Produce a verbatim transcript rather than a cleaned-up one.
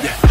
Yeah.